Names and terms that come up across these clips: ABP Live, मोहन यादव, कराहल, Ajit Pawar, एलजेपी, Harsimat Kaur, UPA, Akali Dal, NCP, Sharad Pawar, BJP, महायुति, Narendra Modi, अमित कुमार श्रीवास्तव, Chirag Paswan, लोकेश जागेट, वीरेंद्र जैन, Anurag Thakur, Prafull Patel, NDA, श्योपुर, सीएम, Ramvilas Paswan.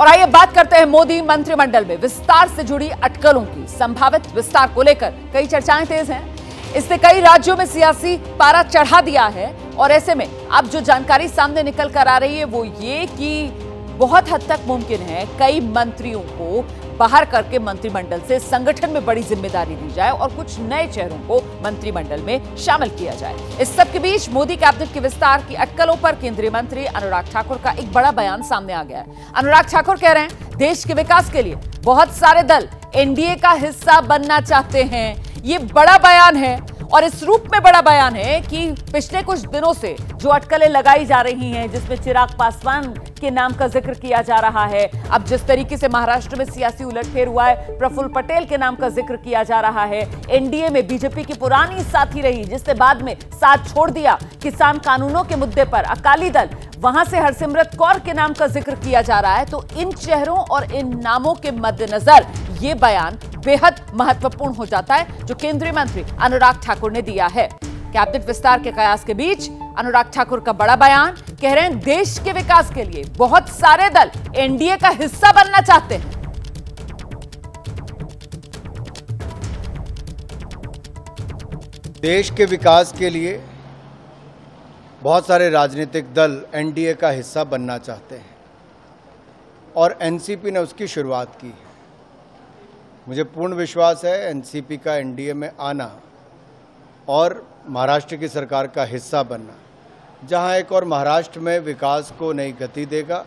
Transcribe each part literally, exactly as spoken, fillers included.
और आइए बात करते हैं मोदी मंत्रिमंडल में विस्तार से जुड़ी अटकलों की। संभावित विस्तार को लेकर कई चर्चाएं तेज हैं। इसने कई राज्यों में सियासी पारा चढ़ा दिया है और ऐसे में अब जो जानकारी सामने निकल कर आ रही है वो ये कि बहुत हद तक मुमकिन है कई मंत्रियों को बाहर करके मंत्रिमंडल से संगठन में बड़ी जिम्मेदारी दी जाए और कुछ नए चेहरों को मंत्रिमंडल में शामिल किया जाए। इस सब के बीच मोदी कैबिनेट के विस्तार की अटकलों पर केंद्रीय मंत्री अनुराग ठाकुर का एक बड़ा बयान सामने आ गया है। अनुराग ठाकुर कह रहे हैं, देश के विकास के लिए बहुत सारे दल एनडीए का हिस्सा बनना चाहते हैं। ये बड़ा बयान है और इस रूप में बड़ा बयान है कि पिछले कुछ दिनों से जो अटकलें लगाई जा रही हैं, जिसमें चिराग पासवान के नाम का जिक्र किया जा रहा है, अब जिस तरीके से महाराष्ट्र में सियासी उलटफेर हुआ है, प्रफुल्ल पटेल के नाम का जिक्र किया जा रहा है, एनडीए में बीजेपी की पुरानी साथी रही जिसने बाद में साथ छोड़ दिया, किसान कानूनों के मुद्दे पर अकाली दल, वहां से हरसिमरत कौर के नाम का जिक्र किया जा रहा है। तो इन चेहरों और इन नामों के मद्देनजर ये बयान बेहद महत्वपूर्ण हो जाता है जो केंद्रीय मंत्री अनुराग ठाकुर ने दिया है। कैबिनेट विस्तार के कयास के बीच अनुराग ठाकुर का बड़ा बयान, कह रहे हैं देश के विकास के लिए बहुत सारे दल एनडीए का हिस्सा बनना चाहते हैं। देश के विकास के लिए बहुत सारे राजनीतिक दल एनडीए का हिस्सा बनना चाहते हैं और एनसीपी ने उसकी शुरुआत की है। मुझे पूर्ण विश्वास है एनसीपी का एनडीए में आना और महाराष्ट्र की सरकार का हिस्सा बनना, जहां एक और महाराष्ट्र में विकास को नई गति देगा,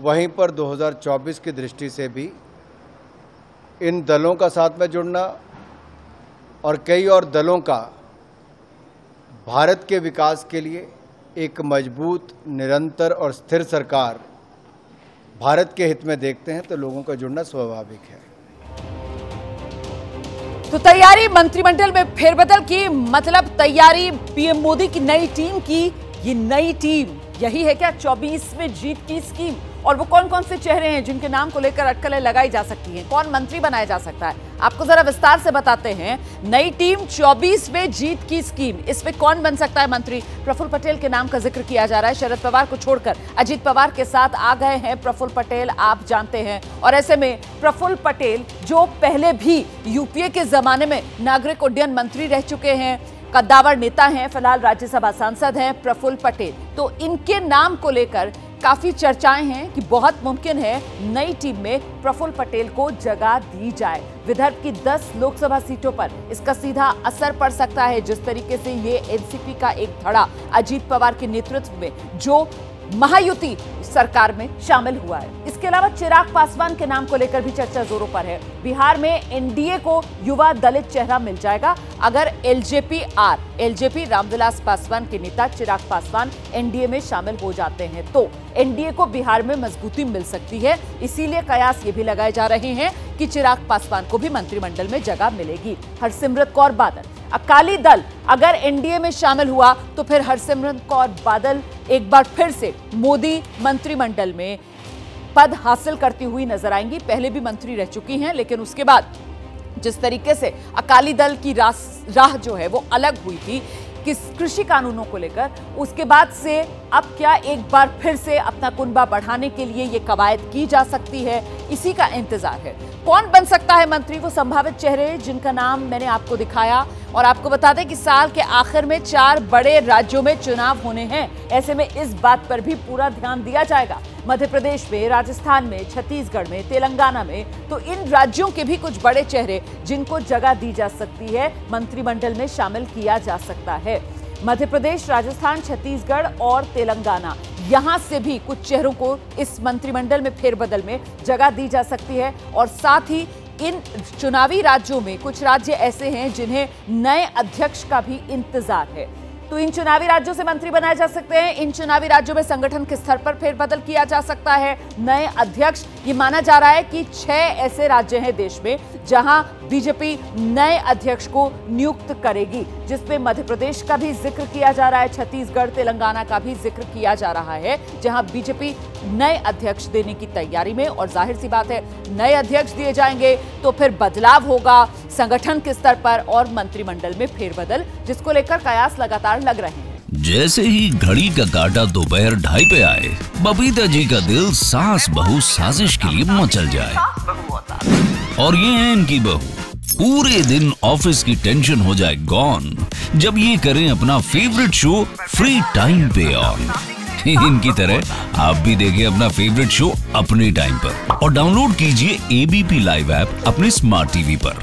वहीं पर दो हज़ार चौबीस की दृष्टि से भी इन दलों का साथ में जुड़ना और कई और दलों का भारत के विकास के लिए एक मजबूत, निरंतर और स्थिर सरकार भारत के हित में देखते हैं तो लोगों का जुड़ना स्वाभाविक है। तो तैयारी मंत्रिमंडल में फेरबदल की, मतलब तैयारी पीएम मोदी की नई टीम की। ये नई टीम यही है क्या चौबीस में जीत की स्कीम? और वो कौन कौन से चेहरे हैं जिनके नाम को लेकर अटकलें लगाई जा सकती हैं? कौन मंत्री बनाया जा सकता है? आपको जरा विस्तार से बताते हैं। नई टीम चौबीस में जीत की स्कीम, इसमें कौन बन सकता है मंत्री? प्रफुल्ल पटेल के नाम का जिक्र किया जा रहा है। शरद पवार को छोड़कर अजीत पवार के साथ आ गए हैं प्रफुल्ल पटेल, आप जानते हैं। और ऐसे में प्रफुल्ल पटेल जो पहले भी यूपीए के जमाने में नागरिक उड्डयन मंत्री रह चुके हैं, कद्दावर नेता हैं, फिलहाल राज्यसभा सांसद हैं प्रफुल्ल पटेल, तो इनके नाम को लेकर काफी चर्चाएं हैं कि बहुत मुमकिन है नई टीम में प्रफुल्ल पटेल को जगह दी जाए। विदर्भ की दस लोकसभा सीटों पर इसका सीधा असर पड़ सकता है। जिस तरीके से ये एनसीपी का एक धड़ा अजीत पवार के नेतृत्व में जो महायुति सरकार में शामिल हुआ है। इसके अलावा चिराग पासवान के नाम को लेकर भी चर्चा जोरों पर है। बिहार में एनडीए को युवा दलित चेहरा मिल जाएगा अगर एलजेपी R एलजेपी Ramvilas Paswan के नेता चिराग पासवान एनडीए में शामिल हो जाते हैं तो एनडीए को बिहार में मजबूती मिल सकती है। इसीलिए कयास ये भी लगाए जा रहे हैं कि चिराग पासवान को भी मंत्रिमंडल में जगह मिलेगी। हरसिमरत कौर बादल, अकाली दल अगर एनडीए में शामिल हुआ तो फिर हरसिमरत कौर बादल एक बार फिर से मोदी मंत्रिमंडल में पद हासिल करती हुई नजर आएंगी। पहले भी मंत्री रह चुकी हैं, लेकिन उसके बाद जिस तरीके से अकाली दल की राह जो है वो अलग हुई थी किस कृषि कानूनों को लेकर, उसके बाद से अब क्या एक बार फिर से अपना कुनबा बढ़ाने के लिए ये कवायद की जा सकती है, इसी का इंतजार है। कौन बन सकता है मंत्री? वो संभावित चेहरे जिनका नाम मैंने आपको दिखाया। और आपको बता दें कि साल के आखिर में चार बड़े राज्यों में चुनाव होने हैं, ऐसे में इस बात पर भी पूरा ध्यान दिया जाएगा। मध्य प्रदेश में, राजस्थान में, छत्तीसगढ़ में, तेलंगाना में, तो इन राज्यों के भी कुछ बड़े चेहरे जिनको जगह दी जा सकती है, मंत्रिमंडल में शामिल किया जा सकता है। मध्य प्रदेश, राजस्थान, छत्तीसगढ़ और तेलंगाना, यहाँ से भी कुछ चेहरों को इस मंत्रिमंडल में फेरबदल में जगह दी जा सकती है। और साथ ही इन चुनावी राज्यों में कुछ राज्य ऐसे हैं जिन्हें नए अध्यक्ष का भी इंतजार है। तो इन चुनावी राज्यों से मंत्री बनाए जा सकते हैं। इन चुनावी राज्यों में संगठन के स्तर पर फेरबदल किया जा सकता है, नए अध्यक्ष। ये माना जा रहा है कि छह ऐसे राज्य हैं देश में जहां बीजेपी नए अध्यक्ष को नियुक्त करेगी, जिसमें मध्य प्रदेश का भी जिक्र किया जा रहा है, छत्तीसगढ़, तेलंगाना का भी जिक्र किया जा रहा है, जहां बीजेपी नए अध्यक्ष देने की तैयारी में। और जाहिर सी बात है, नए अध्यक्ष दिए जाएंगे तो फिर बदलाव होगा संगठन के स्तर पर और मंत्रिमंडल में फेरबदल, जिसको लेकर कयास लगातार लग रहे हैं। जैसे ही घड़ी का काटा दोपहर ढाई पे आए, बबीता जी का दिल सास बहू साजिश के लिए मचल जाए। और ये है इनकी बहू, पूरे दिन ऑफिस की टेंशन हो जाए गॉन जब ये करें अपना फेवरेट शो फ्री टाइम पे ऑन। इनकी तरह आप भी देखिए अपना फेवरेट शो अपने टाइम पर और डाउनलोड कीजिए एबीपी लाइव ऐप अपने स्मार्ट टीवी पर।